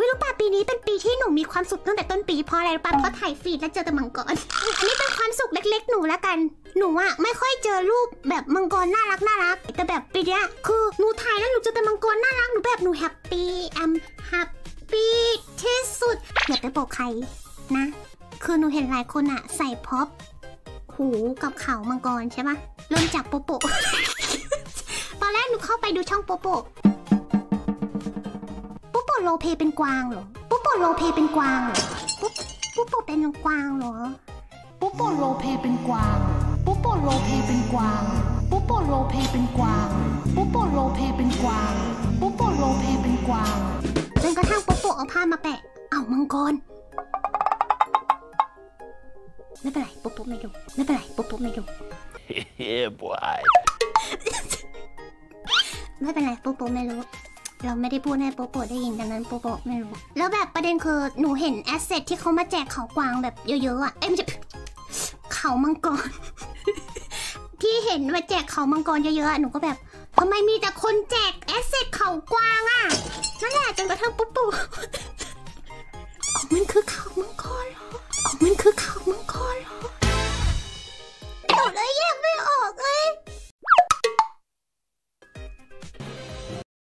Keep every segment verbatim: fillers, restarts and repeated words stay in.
วิรู้ป่ะปีนี้เป็นปีที่หนูมีความสุขตั้งแต่ต้นปีเพราะอะไรรู้ป่ะเพราะถ่ายฟีดแล้วเจอแต่มังกร อันนี้เป็นความสุขเล็กๆหนูละกันหนูอะไม่ค่อยเจอรูปแบบมังกรน่ารักน่ารักแต่แบบปีนี้คือหนูถ่ายแล้วหนูเจอแต่มังกรน่ารักหนูแบบหนูแฮปปี้แอมแฮปปี้ที่สุดอย่าไปบอกใครนะคือหนูเห็นหลายคนอะใส่พ็อปหูกับเขามังกรใช่ปะเริ่มจากโปโป ตอนแรกหนูเข้าไปดูช่องโปโปโปโลเพเป็นกวางเหรอปุ๊บโปโลเพเป็นกวางเหรอปุ๊บปุ๊บโปเป็นกวางเหรอปุ๊บโปโลเพเป็นกวางปุ๊บโปโลเพเป็นกวางปุ๊บโปโลเพเป็นกวางปุ๊บโปโลเพเป็นกวางปุ๊บโปโลเพเป็นกวางจนกระทั่งปุ๊บโปเอาผ้ามาแปะเอ้ามังกรไม่เป็นไรปุ๊บโปไม่ดูไม่เป็นไรปุ๊บโปไม่ดูเฮ้ยบอยไม่เป็นไรปุ๊บโปไม่รู้เราไม่ได้พูดให้โปโปได้ยินดังนั้นโปโปไม่รู้แล้วแบบประเด็นคือหนูเห็นแอสเซทที่เขามาแจกเขากวางแบบเยอะๆอ่ะเอ้ยไม่ใช่เขามังกร ที่เห็นมาแจกเขามังกรเยอะๆหนูก็แบบทำไมมีแต่คนแจกแอสเซทเขากวางอ่ะนั่นแหละจนกระทั่งปุ๊บปุ๊บอ๋อมันคือเขามังกรเหรออ๋อมันคือเขามังกรเหรอหนูเลยแยกไม่ออกเลย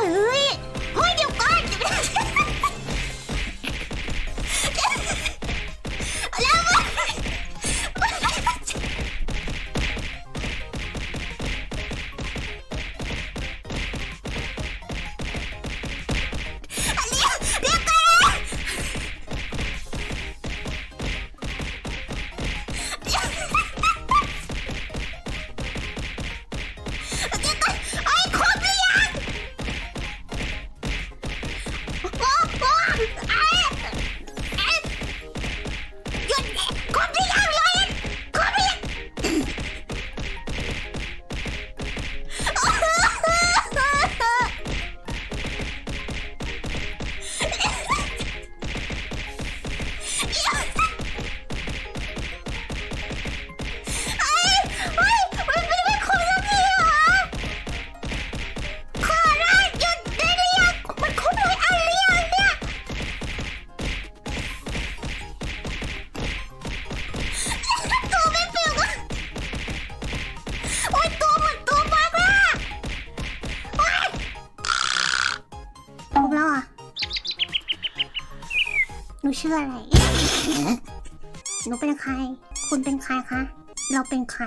อ้ย เฮ้ย เดี๋ยวก่อน แล้ว ชื่ออะไร หนูเป็นใครคุณเป็นใครคะเราเป็นใคร